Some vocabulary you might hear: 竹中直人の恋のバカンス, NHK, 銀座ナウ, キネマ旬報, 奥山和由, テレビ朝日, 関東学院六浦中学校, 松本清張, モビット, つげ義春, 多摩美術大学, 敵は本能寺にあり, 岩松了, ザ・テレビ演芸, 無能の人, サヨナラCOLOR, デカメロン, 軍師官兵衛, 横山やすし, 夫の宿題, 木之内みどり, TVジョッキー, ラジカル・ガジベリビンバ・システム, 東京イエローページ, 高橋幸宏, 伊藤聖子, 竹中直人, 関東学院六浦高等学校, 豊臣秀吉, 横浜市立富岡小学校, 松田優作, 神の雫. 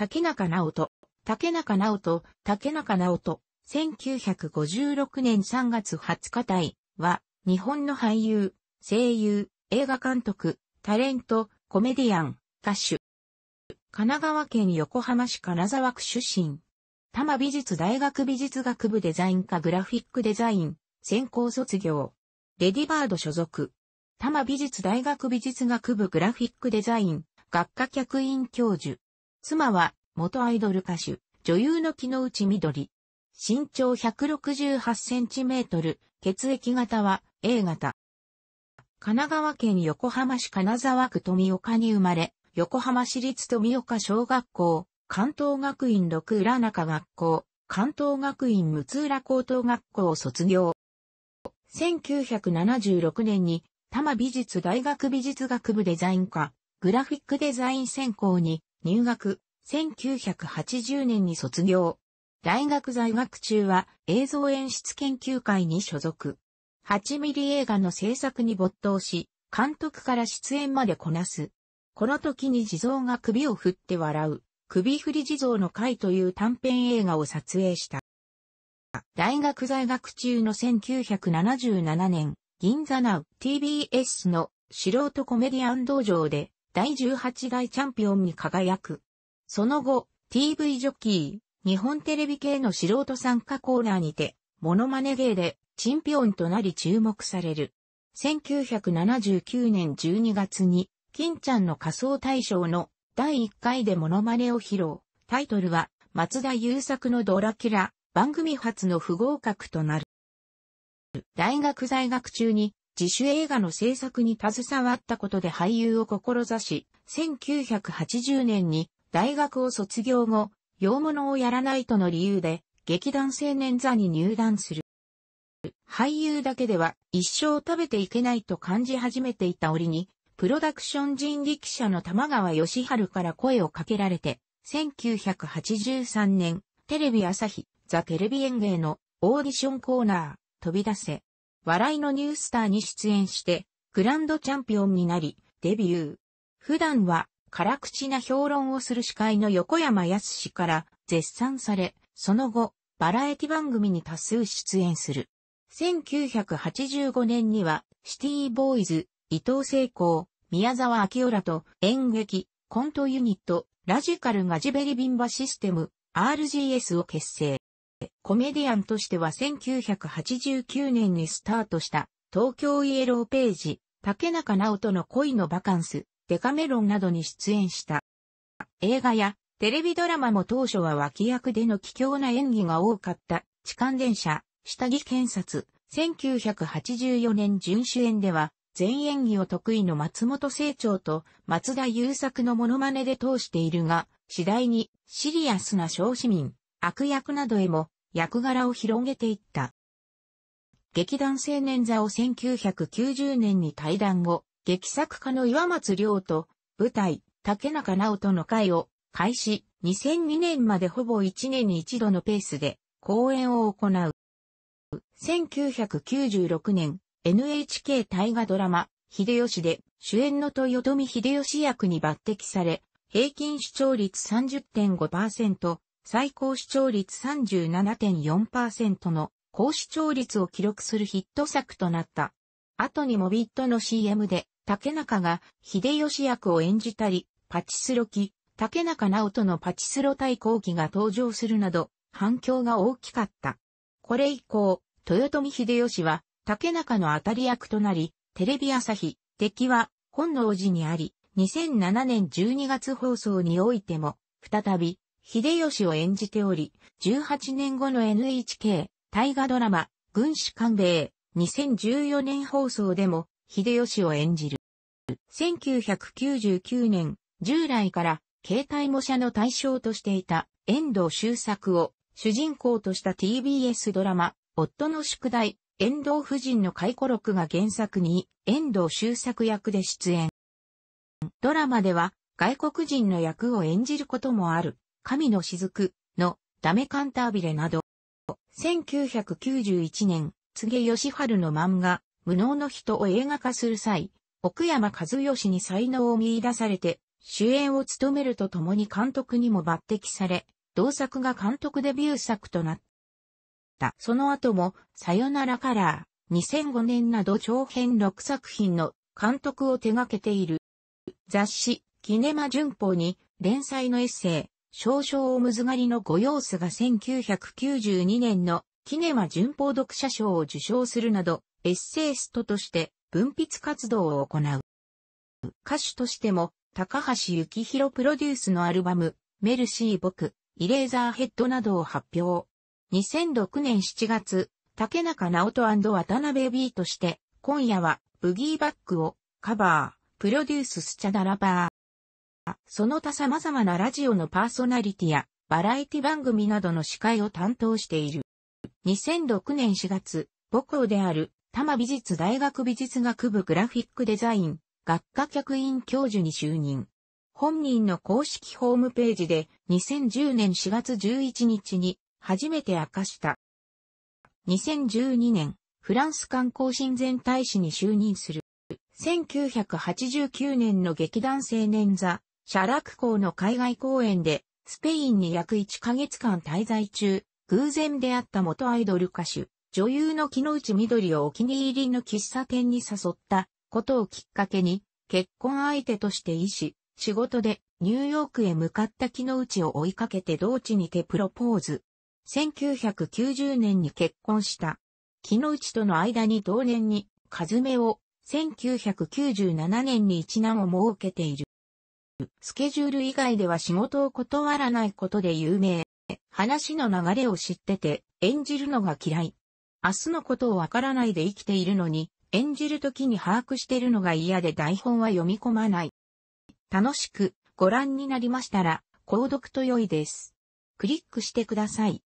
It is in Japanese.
竹中直人、1956年3月20日対は、日本の俳優、声優、映画監督、タレント、コメディアン、歌手。神奈川県横浜市金沢区出身。多摩美術大学美術学部デザイン科グラフィックデザイン、専攻卒業。レディバード所属。多摩美術大学美術学部グラフィックデザイン、学科客員教授。妻は、元アイドル歌手、女優の木之内みどり。身長168センチメートル、血液型は A 型。神奈川県横浜市金沢区富岡に生まれ、横浜市立富岡小学校、関東学院六浦中学校、関東学院六浦高等学校を卒業。1976年に、多摩美術大学美術学部デザイン科、グラフィックデザイン専攻に入学、1980年に卒業。大学在学中は映像演出研究会に所属。8ミリ映画の制作に没頭し、監督から出演までこなす。この時に地蔵が首を振って笑う、首振り地蔵の会という短編映画を撮影した。大学在学中の1977年、銀座ナウ TBS の素人コメディアン道場で第18代チャンピオンに輝く。その後、TV ジョッキー。日本テレビ系の素人参加コーナーにて、モノマネ芸で、チンピオンとなり注目される。1979年12月に、金ちゃんの仮装大賞の第1回でモノマネを披露。タイトルは、松田優作のドラキュラ、番組初の不合格となる。大学在学中に、自主映画の制作に携わったことで俳優を志し、1980年に、大学を卒業後、洋物をやらないとの理由で、劇団青年座に入団する。俳優だけでは一生食べていけないと感じ始めていた折に、プロダクション人力車の玉川義春から声をかけられて、1983年、テレビ朝日、ザ・テレビ演芸のオーディションコーナー、飛び出せ、笑いのニュースターに出演して、グランドチャンピオンになり、デビュー。普段は、辛口な評論をする司会の横山やすしから絶賛され、その後、バラエティ番組に多数出演する。1985年には、シティボーイズ、伊藤聖子、宮沢明夫らと演劇、コントユニット、ラジカルガジベリビンバシステム、RGS を結成。コメディアンとしては1989年にスタートした、東京イエローページ、竹中直人の恋のバカンス。デカメロンなどに出演した。映画やテレビドラマも当初は脇役での貴重な演技が多かった、痴漢電車、下着検察、1984年準主演では、全演技を得意の松本清張と松田優作のモノマネで通しているが、次第にシリアスな小市民、悪役などへも役柄を広げていった。劇団青年座を1990年に退団後、劇作家の岩松亮と舞台、竹中直人の会を開始、2002年までほぼ1年に1度のペースで公演を行う。1996年、NHK 大河ドラマ、秀吉で主演の豊臣秀吉役に抜擢され、平均視聴率 30.5%、最高視聴率 37.4% の高視聴率を記録するヒット作となった。後にモビットの CM で、竹中が秀吉役を演じたり、パチスロ機、竹中直人のパチスロ対抗機が登場するなど、反響が大きかった。これ以降、豊臣秀吉は竹中の当たり役となり、テレビ朝日、敵は本能寺にあり、2007年12月放送においても、再び秀吉を演じており、18年後の NHK、大河ドラマ、軍師官兵衛、2014年放送でも、秀吉を演じる。1999年、従来から携帯模写の対象としていた遠藤周作を主人公とした TBS ドラマ、夫の宿題、遠藤夫人の回顧録が原作に遠藤周作役で出演。ドラマでは外国人の役を演じることもある、神の雫のダメカンタービレなど。1991年、柘植義春の漫画、無能の人を映画化する際、奥山和義に才能を見出されて、主演を務めるとともに監督にも抜擢され、同作が監督デビュー作となった。その後も、さよならカラー、2005年など長編6作品の監督を手掛けている。雑誌、キネマ旬報に連載のエッセイ、少々オムズ狩りのご様子が1992年のキネマ旬報読者賞を受賞するなど、エッセイストとして文筆活動を行う。歌手としても、高橋幸宏プロデュースのアルバム、メルシー僕、イレーザーヘッドなどを発表。2006年7月、竹中直人&渡辺 B として、今夜はブギーバックをカバー、プロデューススチャダラバー。その他様々なラジオのパーソナリティやバラエティ番組などの司会を担当している。2006年4月、母校である多摩美術大学美術学部グラフィックデザイン学科客員教授に就任。本人の公式ホームページで2010年4月11日に初めて明かした。2012年、フランス観光親善大使に就任する。1989年の劇団青年座、写楽校の海外公演で、スペインに約1ヶ月間滞在中、偶然出会った元アイドル歌手、女優の木之内みどりをお気に入りの喫茶店に誘ったことをきっかけに、結婚相手として医師、仕事でニューヨークへ向かった木之内を追いかけて同地にてプロポーズ。1990年に結婚した。木之内との間に同年に、和芽を、1997年に一男を設けている。スケジュール以外では仕事を断らないことで有名。話の流れを知ってて演じるのが嫌い。明日のことをわからないで生きているのに演じるときに把握してるのが嫌で台本は読み込まない。楽しくご覧になりましたら購読と良いです。クリックしてください。